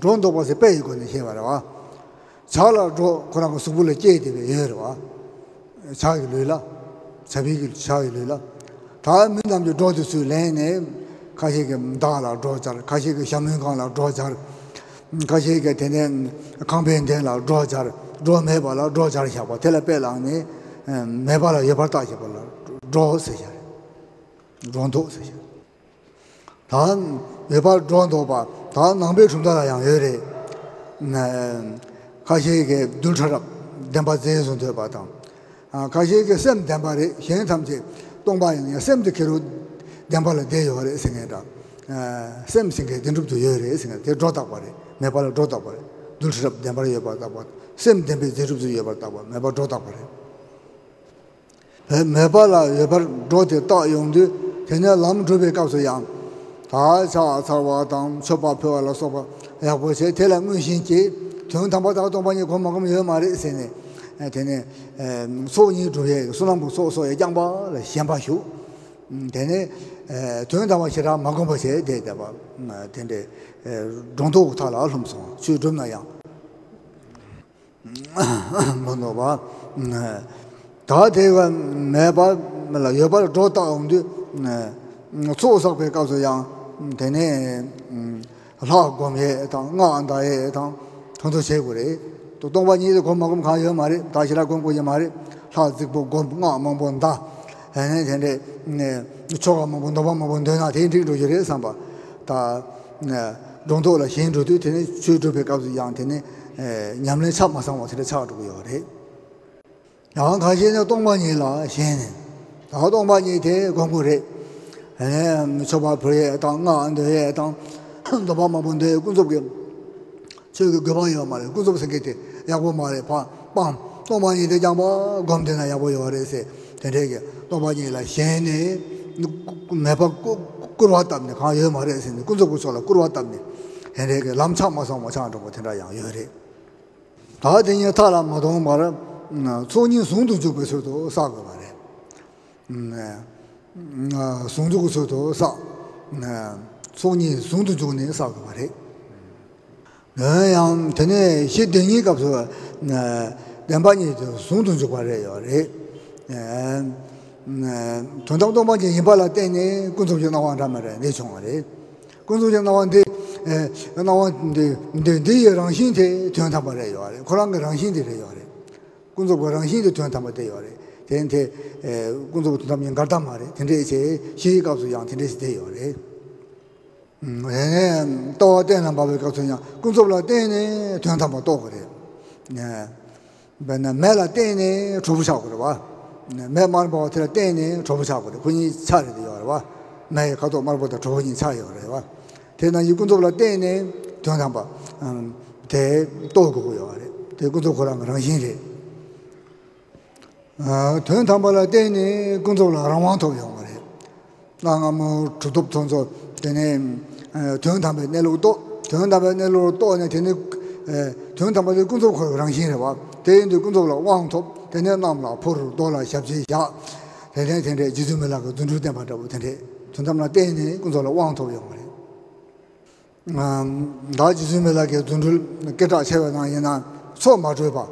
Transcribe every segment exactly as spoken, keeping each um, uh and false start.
존도 벌써 빼이거든 해봐라. 잘라 줘 그러고 수불에 깨이되 해라. 자기 놀라, 자비길 자기 놀라. 다음 남자 조드수 내내 가시게 달라 조절, 가시게 샴면간라 조절, 가시게 되는 강변된라 조절, 조매발라 조절 해봐. 텔레페랑네 매발라 예발다 해발라 조세야. 존도 세야. 다음 예발 존도 봐. 다 남배 준다라 양 열에 가시에게 눈처럼 댐바제에서 들어봤다. 아 가시에게 쌤 댐바리 현 삼지 동방이야 쌤도 계로 댐바를 대여하래 생해라. 쌤 생해 댐쪽도 열에 생해 대 좋다 버리 매발 좋다 버리 눈처럼 댐바를 예봤다 봐. 쌤 댐비 대쪽도 예봤다 봐 매발 좋다 버리 매발아 예발 좋대 다 용도 그냥 남 주배 가서 양. 다자사와당 초밥표알라 소바 야보세 텔랑문신지 정탐바다 동반이 고마금 여말이 세네 되네 소니 주에 수남부 소소에 장바를 현바쇼 되네 정탐바시라 마금보세 되다바 되네 정도 달라 알음소 주좀나야 뭐노바 다 대가 매바 말라 여발 좋다 온데 소속배 가서 양 되네 라고미에 당 나한다에 당 전도 제고래 또 동반이도 고마금 가요 말이 다시라 공부지 말이 사직보 공부가 뭐 본다 에네 근데 네 저가 뭐 본다만 뭐 본다나 대인들도 저래 삼바 다 정도라 신주도 되네 주주배 가서 양 되네 에 냠네 참마상 어떻게 차두고요 그래 양 가시는 동반이라 신은 다 동반이 대 공부래 에 저바 프레 당아 안돼 당 너바 마본데 군접게 저기 그봐요 말에 군접 생겼대 야고 말에 밤밤 또만이 되자마 검대나 야고요 그래서 되게 또만이라 셴네 매박고 끌어왔답니다 가요 말에서 군접을 쏠라 끌어왔답니다 되게 람참마서 마찬가지로 못한다 양 요래 다 되냐 타람 모동 말에 손이 손도 주고서도 사고 말에 음 송두고서도 사, 송이 송두 주고는 사고 말해. 내양 전에 시등이 갑서 남반이 송두 주고 말해요. 전당동반이 이발라 때문에 군소장 나왔단 말이야. 내 총알에 군소장 나왔는데 나왔는데 근데 내랑 신대 전타 말해요. 그런 거랑 신대래요. 군소랑 신대 전타 말해요. 된데 군소부터 담임 갔다 말해. 근데 이제 시가수 양 된데서 돼요래. 음, 에, 또 때는 밥을 가서냐. 군소라 때네 전타 못 오거래. 네. 맨날 매라 때네 조부사고로 와. 매만 봐 들어 때네 조부사고로. 군이 차려 돼요. 와. 나에 가도 말보다 조분이 차요래. 와. 대나 이 군소라 때네 전타 봐. 음, 대또 그거요. 대군소 그런 거랑 신이 아, 돈 담발할 때니 군소를 아랑왕도 영어래. 나가 뭐 주독 돈소 때니 돈 담배 내로도 돈 담배 내로도 내 때니 돈 담배 군소 거랑 신해 봐. 대인도 군소를 왕톱 때니 남라 포르 돌아 잡지야. 대대 대대 지주물하고 눈주대 받다고 대대 돈 담나 때니 군소를 왕톱 영어래. 음, 나 지주물하고 눈줄 깨다 세워 나이나 소마 줘 봐.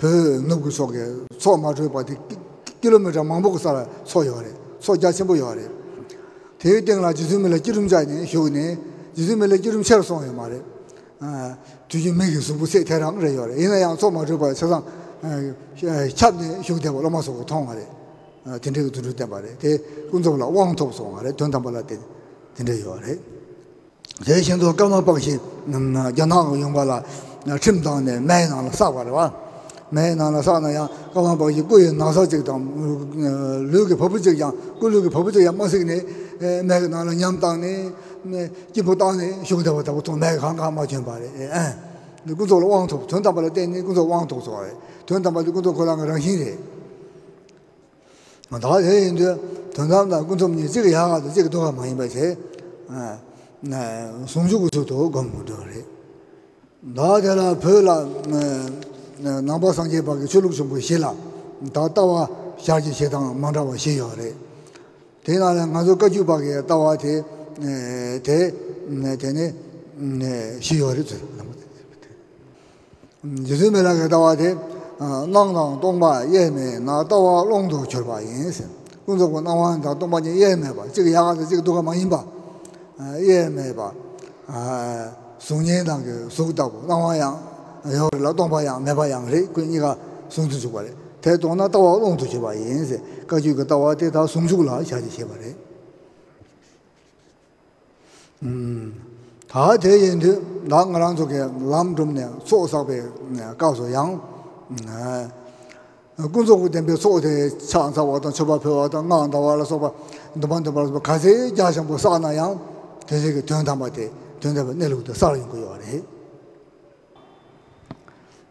그 누구 속에 소마주 바디 킬로미터 만보고 살아 소요래 소자신 보여래 대회등라 지주멜라 지름자니 효네 지주멜라 지름철 소요 말에 아 두지 매기서 무세 대랑 그래요래 이나양 소마주 바 세상 참네 효대고 로마서 통하래 된대도 들을 때 말에 대 군도라 왕톱 소하래 전담발라 때 된대요래 제신도 까마박시 나 야나고 용발라 나 침당네 매나라 사과라 매나나 사나야 까만박이 꾸에 나서지당 르게 법부적이야 꾸르게 법부적이야 마스기네 매나나 냠당네 네 기포당네 쇼다보다 보통 내 강가 맞춘 바래 에工作了，往头，全打不了，但你工作往头做的，全打不了工作，可能个人心的。嘛，他这人就，全打不了工作，你这个样啊，这个多还蛮一般些，啊，那送出去就多，干不着嘞。他这啦，拍啦，呃，那南北上街把个出路全部写了，他到啊，下级写当，忙着我写下来。对啦，俺说各就把个到啊，这，呃，这，那这呢，那写下来做。 요즘에 나가 다와대 농농 동바 예매 나 다와 농도 절바 인세 군적고 나와한다 동바니 예매 봐 지금 야가서 지금 누가 망인 봐 예매 봐아 송년당 그 속다고 나와야 여기라 동바양 매바양리 그니까 송주 주발에 대동나 다와 농도 절바 인세 가지고 다와대 다 송주라 자지 제발에 음 他这人的，哪个人做个男中呢？做啥呗？搞啥样？哎，工作固定呗，做的长沙话当七八票话当安大话了，说吧，你帮他把说开始家乡不啥那样，这是个全他妈的，全他妈内陆的啥人都有嘞。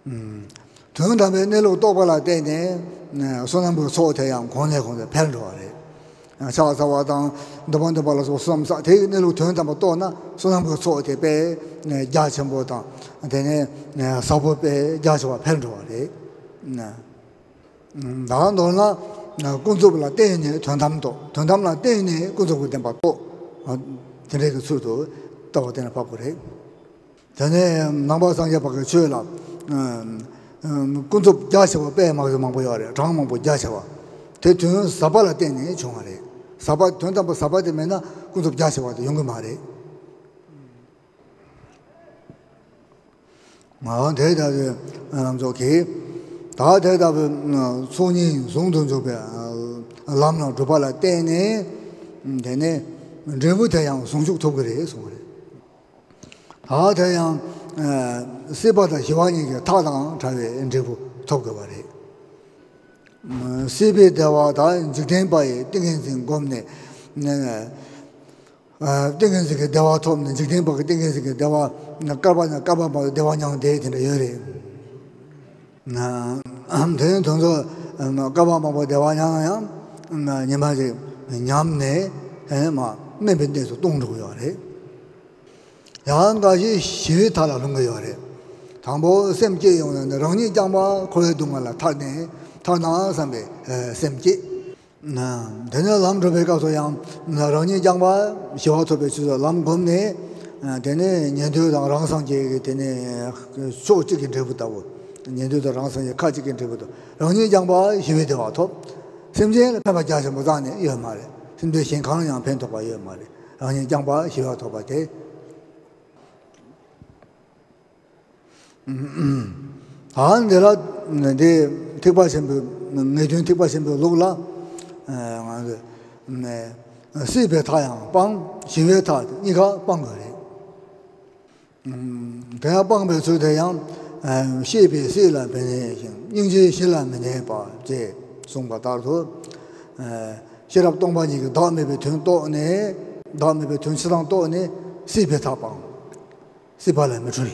嗯，全他妈内陆到不了对呢，那说那不做太阳，看来看来偏着嘞。 사사 와당 너번도 발라서 수삼사 대내로 전담도 또나 소상부 소대배 네 야천보다 대네 네 사보배 야소와 편로래 네음 나도나 나 군조불라 대네 전담도 전담라 대네 군조고 된 받고 전에도 수도 또 되는 바꾸래 전에 남바상에 바꾸 줘라 음 군조 야소와 배 막서 막 보여래 장만 보 야소와 대전 사발라 대네 종아래 사바 전담부 사바되면은 군섭 자세와도 연구 말해. 아 대답에 남조기 다 대답은 손이 송동조배 남나 두발라 때네 내내 저부터양 송죽도 그래 송래. 아 대양 세바다 희왕이가 타당 자외 인제부 톱거 말해. 세배 대화 다 인증된 바에 땡긴생 겁네. 네, 아 땡긴생 대화 톱네. 인증된 바에 땡긴생 대화 까바냐 까바바 대화냥 대해진다 열이. 나 아무튼 동서 까바바바 대화냥이야. 나 니마지 냠네. 에마 매변대서 동주고요. 양가지 시위 달라는 거요. 당보 샘께 용는데 런이 장바 거의 동안라 타네. 타나 삼배 샘지 나 내년 남조배 가서양 나런이 장바 시화토배 주서 남검네 되네 년도당 랑상제 되네 소직인 되부다고 년도도 랑상제 가지긴 되부도 런이 장바 시외대 와토 샘제는 파바자서 못하네 이 말에 심도 신강양 펜토바 이 말에 런이 장바 시화토바데 음 안데라 네 택바심도 내준 택바심도 놀라 네 세배 타양 방 지회 타 니가 방 거래 음 대야 방배 주대양 세배 세라 변해신 인지 신라면 해봐 제 송바다도 시럽 동반이 다음에 배튼 또네 다음에 배튼 시당 또네 세배 타방 세발라면 줄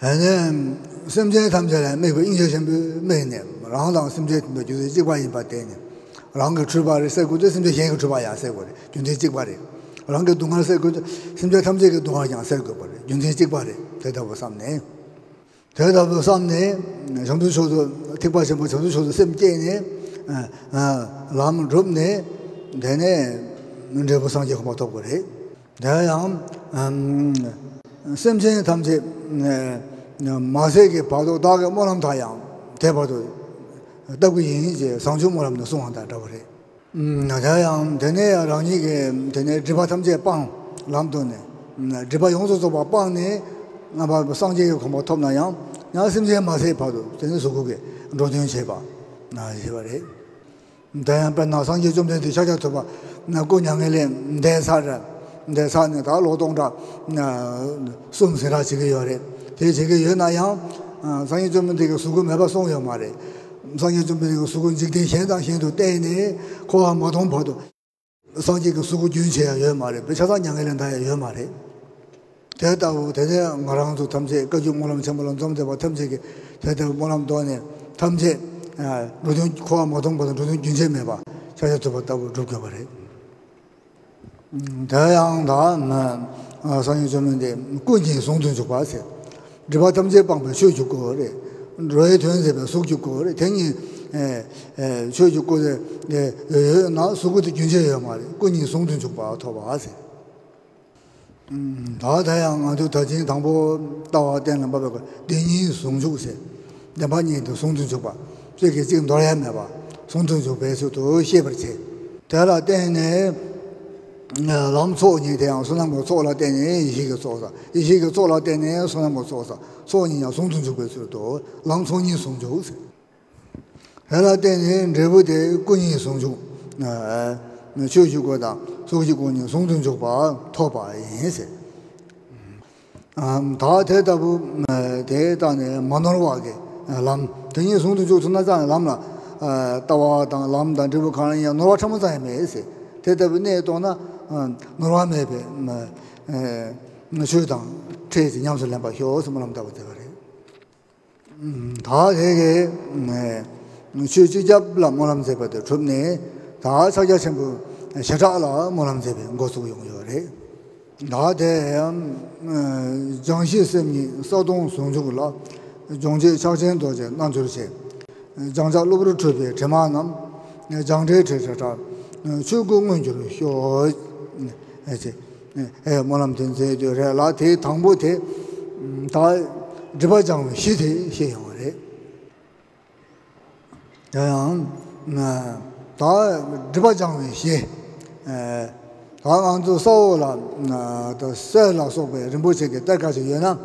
아니 现在他们在美国英雄先辈每年，然后当现在那就是几块钱把带呢，然后个吃饱了晒过的，现在先个吃饱也晒过的，今天几块的，然后个东汉晒过的，现在他们这个东汉也晒过的，今天几块的，再到我上年，再到我上年，成都说的，听过什么？成都说的现在呢，嗯嗯，咱们中呢，现在这不上街好多过来，这样，嗯，现在他们这，嗯。 마세게 봐도 다게 모람 다양 대봐도 더구이 이제 상주 모람도 송한다 저버리 음 나자양 되네랑 이게 되네 지바 탐제 빵 람도네 지바 용소소 봐 빵네 나봐 상제 공부 톱나양 나 심제 마세 봐도 되는 소고게 로전 제바 나 제발에 다양 반나 상제 좀 되게 찾아줘 봐나 고냥에는 내 사람 내 사는 다 노동자 나 숨세라 지게 요래 대체가 연하양 상위 좀 되게 수금 해봐 송영 말해 상위 좀 되게 수금 직대 현장 현도 때네 고함 모동 보도 상위 그 수금 준세야 연 말해 배차상 양해는 다야 연 말해 대다오 대대 거랑도 탐제 거기 모람 정말은 좀 대봐 탐제게 대대 모람 도안에 탐제 노동 고아 모동 보다 노동 인생해 봐 자자도 봤다고 죽여 버려 음 대양단 선이 좀인데 꾸지 송도 좀 봐세 리바 탐제 방법 쉬어 주고 그래 너의 전세배 속 주고 그래 대니 에에 쉬어 주고 에나 속도 인생해야 말이 꾸지 송도 좀 봐. 더 봐세 음, 다 다양한도 다진 당보 따와 되는 법을 대니 송주세. 내가 니도 송준주 봐. 저게 지금 노래하면 봐. 송준주 배수도 쉐버지. 따라 때네 남소니 대한 소나무 소라 때네 이시가 소사. 이시가 소라 때네 소나무 소사. 소니야 송준주 배수도 남소니 송주세. 따라 때네 레부대 군이 송주. 아. 주주고다 소지고니 송준주 봐 토바 인세 음다 대답은 대단에 만원하게 람 등이 송준주 존나잖아 람라 따와당 람단 저거 가는야 너와 참자에 매세 대답은 내 돈아 너와매베 에 주당 제지 냠슬람 봐 효스만람다고 되거든 음다 되게 주주잡라 모람세 받아 줍네 다 사자 전부 셔라라 모람제비 고수 용요래 나대 정시스미 서동 송주라 종제 차전도제 난주세 장자 로브르 트베 제마남 장제 제자다 주공은 주로 효 에제 에 모람된제 저라테 당보테 다 리바장 시대 시용래 야양 나 다 리바장의 시, 에, 다만도 서울라, 나도 서울라 속에 림보체게 때까지 연나,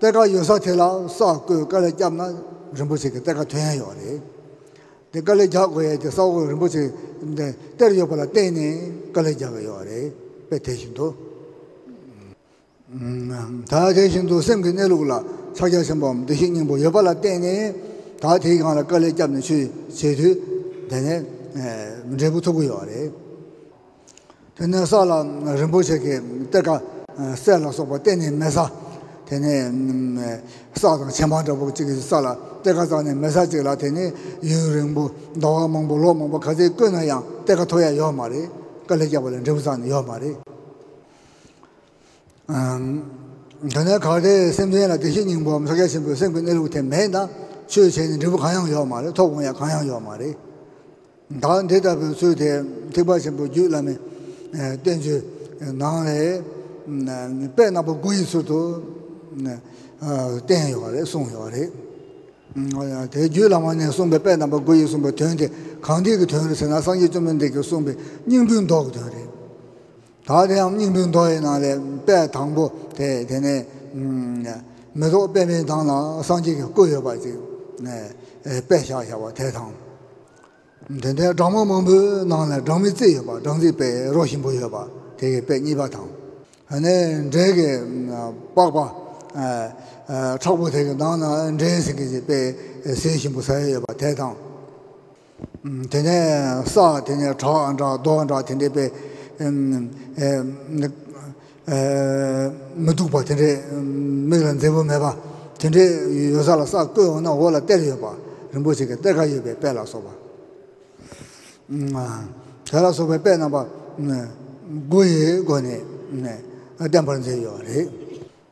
때가 요사태라 서그 깔에 잡나 림보체게 때가 되어요래. 때깔에 잡고에 저 서울 림보체 근데 때려봐라 때니 깔에 잡아요래. 배태신도, 음, 다 대신도 생기 내려올라 차기 선범 대신님 뭐 여봐라 때니 다 대강하라 깔에 잡는 시 제주 내내 문제부터 보여래. 전에 살아 림보체게 때가 살아서 뭐 때니 매사 되네 사상 제만도 보고 지금 살아 때가 전에 매사지라 되니 유령부 너와 몽불로 뭐 가지 끊어야 때가 더야 요 말이 걸리게 버린 림보산 요 말이 음 전에 가게 샘제나 대신님 보험 사계신 분 생분 내려고 때 매나 최제는 림보 강양 요 말이 도공야 강양 요 말이 다른 대답은 수대 대바신부 유람에 된주 나에 빼나보 구이수도 땡요래 송요래 대주람만에 송배 빼나보 구이수도 되는데 강대기 되는데 나 상기 좀 되게 송배 닝분도 되래 다대함 닝분도에 나래 빼 당보 대 되네 음 매도 빼면 당나 상기 꼬여 봐지 네 빼샤샤와 대당 근데 장모모부 나나 장미지 해봐 장지배 로신부 해봐 되게 백이바탕 안에 되게 빠빠 에 차고 되게 나나 제생기지 배 세신부 사이에 봐 대당 음 되네 사 되네 저 앉아 도 앉아 되네 배 음에 모두 봐 되네 매란 제법 해봐 되네 요살아 사 거나 올라 때려 봐 림보시게 때가 옆에 빼라서 봐 자라서 배 빼나 봐, 구이 거네, 네, 어떤 번째 요리,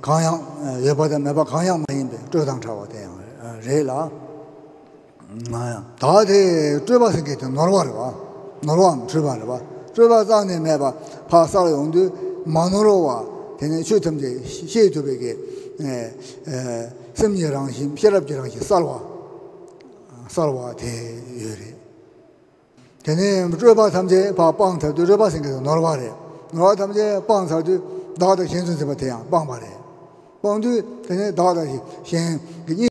강양 예바다 매바 강양 많이인데 저장 차와 돼요 레라 나야 다대 쯔바스게 노르와르 와 노르와 쯔바르 와 쯔바자네 매바 파사로 용두 마노로와 되는 슈텀제 시에도베게 에에 샘이랑 힘 셔럽지랑 살와 살와 대 예레 걔네 르바 탐제 바빵터 르바 생겨서 놀아봐래 놀아 탐제 빵사도 나도 현존세바 대양 빵바래 帮助咱那大了些，先给你。